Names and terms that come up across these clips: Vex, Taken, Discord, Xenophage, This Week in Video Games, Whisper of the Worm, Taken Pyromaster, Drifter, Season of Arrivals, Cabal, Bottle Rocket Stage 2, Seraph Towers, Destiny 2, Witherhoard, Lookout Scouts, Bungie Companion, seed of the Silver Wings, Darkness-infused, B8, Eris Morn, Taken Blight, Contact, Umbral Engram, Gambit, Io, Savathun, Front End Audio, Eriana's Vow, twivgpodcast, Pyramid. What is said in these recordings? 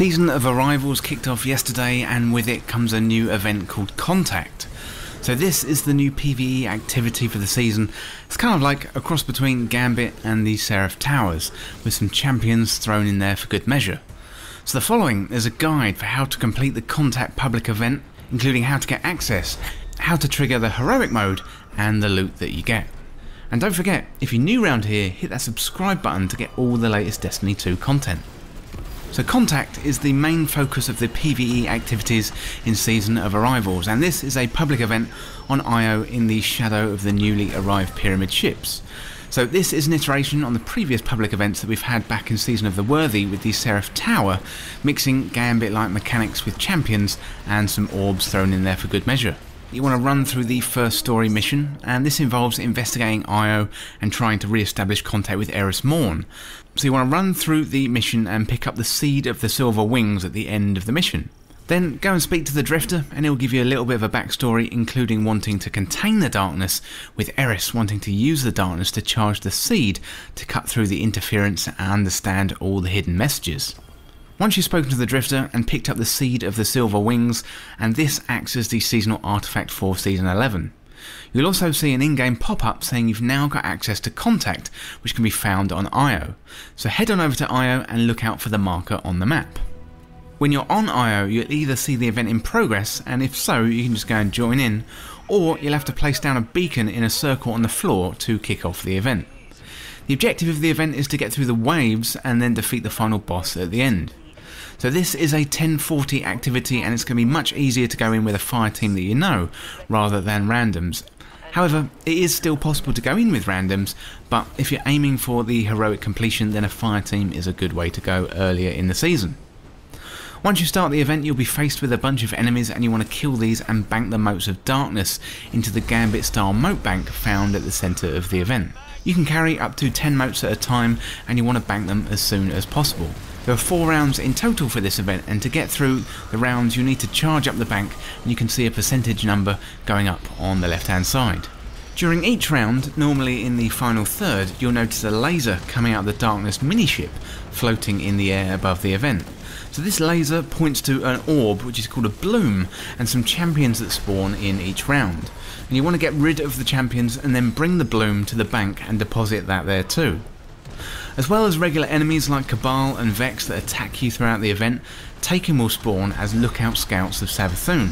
Season of Arrivals kicked off yesterday, and with it comes a new event called Contact. So this is the new PvE activity for the season. It's kind of like a cross between Gambit and the Seraph Towers, with some champions thrown in there for good measure. So the following is a guide for how to complete the Contact public event, including how to get access, how to trigger the heroic mode, and the loot that you get. And don't forget, if you're new around here, hit that subscribe button to get all the latest Destiny 2 content. So Contact is the main focus of the PvE activities in Season of Arrivals, and this is a public event on Io in the shadow of the newly arrived Pyramid ships. So this is an iteration on the previous public events that we've had back in Season of the Worthy with the Seraph Tower, mixing Gambit-like mechanics with champions and some orbs thrown in there for good measure. You want to run through the first story mission, and this involves investigating Io and trying to re-establish contact with Eris Morn. So you want to run through the mission and pick up the seed of the Silver Wings at the end of the mission. Then go and speak to the Drifter, and he'll give you a little bit of a backstory, including wanting to contain the darkness, with Eris wanting to use the darkness to charge the seed to cut through the interference and understand all the hidden messages. Once you've spoken to the Drifter and picked up the seed of the Silver Wings, and this acts as the seasonal artifact for Season 11. You'll also see an in-game pop-up saying you've now got access to Contact, which can be found on Io. So head on over to Io and look out for the marker on the map. When you're on Io, you'll either see the event in progress, and if so, you can just go and join in, or you'll have to place down a beacon in a circle on the floor to kick off the event. The objective of the event is to get through the waves and then defeat the final boss at the end. So this is a 1040 activity, and it's going to be much easier to go in with a fire team that you know, rather than randoms. However, it is still possible to go in with randoms, but if you're aiming for the heroic completion, then a fire team is a good way to go earlier in the season. Once you start the event, you'll be faced with a bunch of enemies, and you want to kill these and bank the motes of darkness into the Gambit-style mote bank found at the centre of the event. You can carry up to 10 motes at a time, and you want to bank them as soon as possible. There are 4 rounds in total for this event, and to get through the rounds you need to charge up the bank, and you can see a percentage number going up on the left hand side. During each round, normally in the final third, you'll notice a laser coming out of the Darkness mini-ship floating in the air above the event. So this laser points to an orb which is called a bloom, and some champions that spawn in each round. And you want to get rid of the champions and then bring the bloom to the bank and deposit that there too. As well as regular enemies like Cabal and Vex that attack you throughout the event, Taken will spawn as Lookout Scouts of Savathun.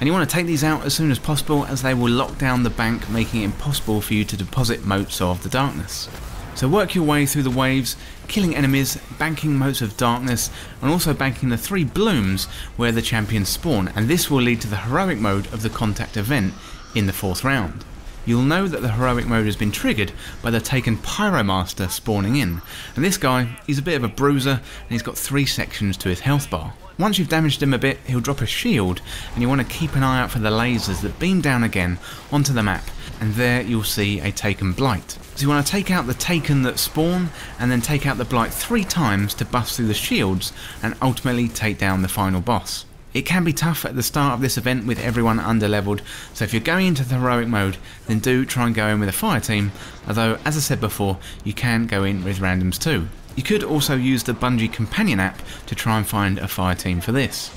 And you want to take these out as soon as possible, as they will lock down the bank, making it impossible for you to deposit motes of the darkness. So work your way through the waves, killing enemies, banking motes of darkness, and also banking the 3 blooms where the champions spawn, and this will lead to the heroic mode of the Contact event in the 4th round. You'll know that the heroic mode has been triggered by the Taken Pyromaster spawning in, and this guy, he's a bit of a bruiser, and he's got 3 sections to his health bar. Once you've damaged him a bit, he'll drop a shield, and you want to keep an eye out for the lasers that beam down again onto the map, and there you'll see a Taken Blight. So you want to take out the Taken that spawn, and then take out the Blight 3 times to bust through the shields, and ultimately take down the final boss. It can be tough at the start of this event with everyone underleveled, so if you're going into the heroic mode, then do try and go in with a fire team, although as I said before, you can go in with randoms too. You could also use the Bungie Companion app to try and find a fire team for this.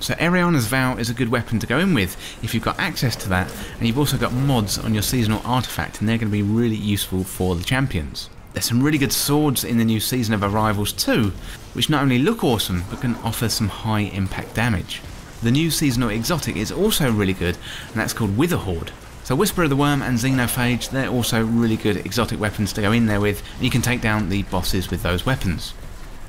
So Eriana's Vow is a good weapon to go in with if you've got access to that, and you've also got mods on your seasonal artifact, and they're going to be really useful for the champions. There's some really good swords in the new Season of Arrivals too, which not only look awesome, but can offer some high impact damage. The new seasonal exotic is also really good, and that's called Witherhoard. So Whisper of the Worm and Xenophage, they're also really good exotic weapons to go in there with, and you can take down the bosses with those weapons.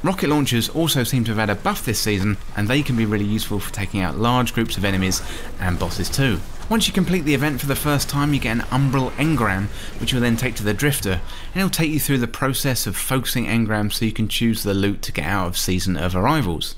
Rocket launchers also seem to have had a buff this season, and they can be really useful for taking out large groups of enemies and bosses too. Once you complete the event for the first time, you get an Umbral Engram, which you'll then take to the Drifter, and it'll take you through the process of focusing engrams so you can choose the loot to get out of Season of Arrivals.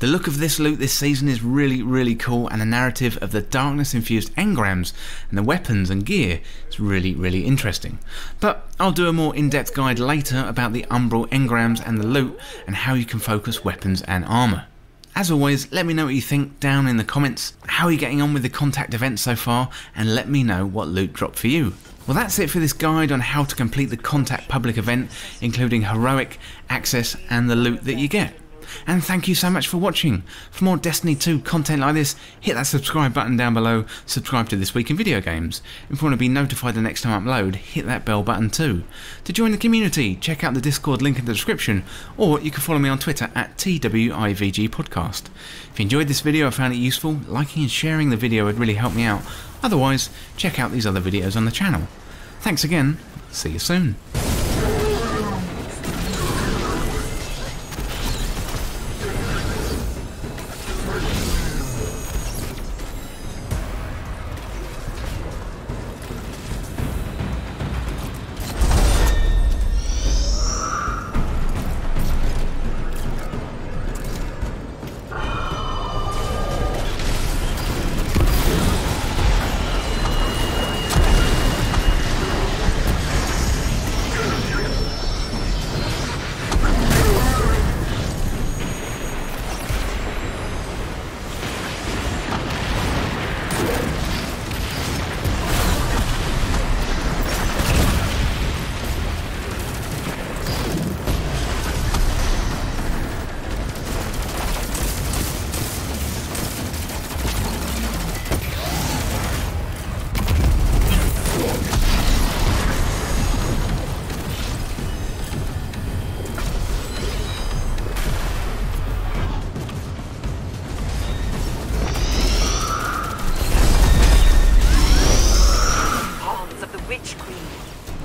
The look of this loot this season is really cool, and the narrative of the Darkness-infused engrams and the weapons and gear is really interesting. But I'll do a more in-depth guide later about the Umbral engrams and the loot, and how you can focus weapons and armour. As always, let me know what you think down in the comments. How are you getting on with the Contact event so far? And let me know what loot dropped for you. Well, that's it for this guide on how to complete the Contact public event, including heroic, access, and the loot that you get. and thank you so much for watching. For more Destiny 2 content like this, hit that subscribe button down below, subscribe to This Week in Video Games. If you want to be notified the next time I upload, hit that bell button too. To join the community, check out the Discord link in the description, or you can follow me on Twitter at twivgpodcast. If you enjoyed this video or found it useful, liking and sharing the video would really help me out. Otherwise, check out these other videos on the channel. Thanks again, see you soon.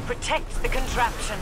Protect the contraption.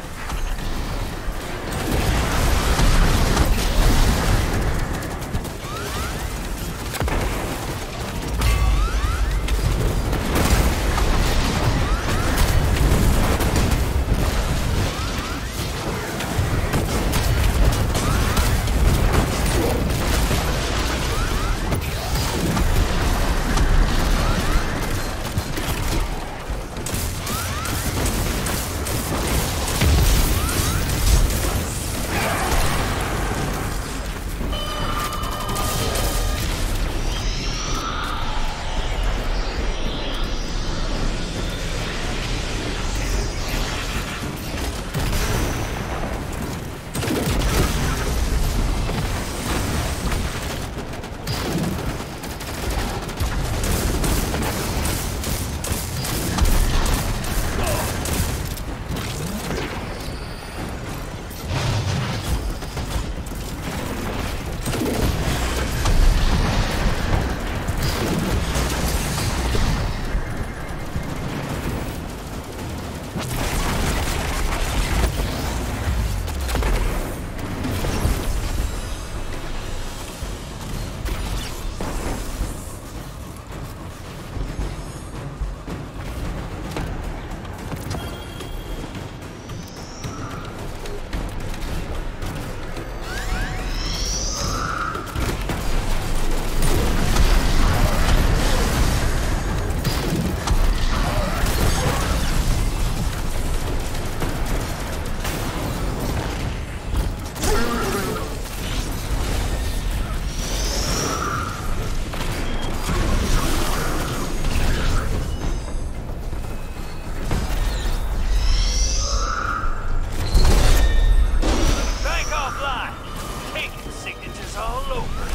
All over.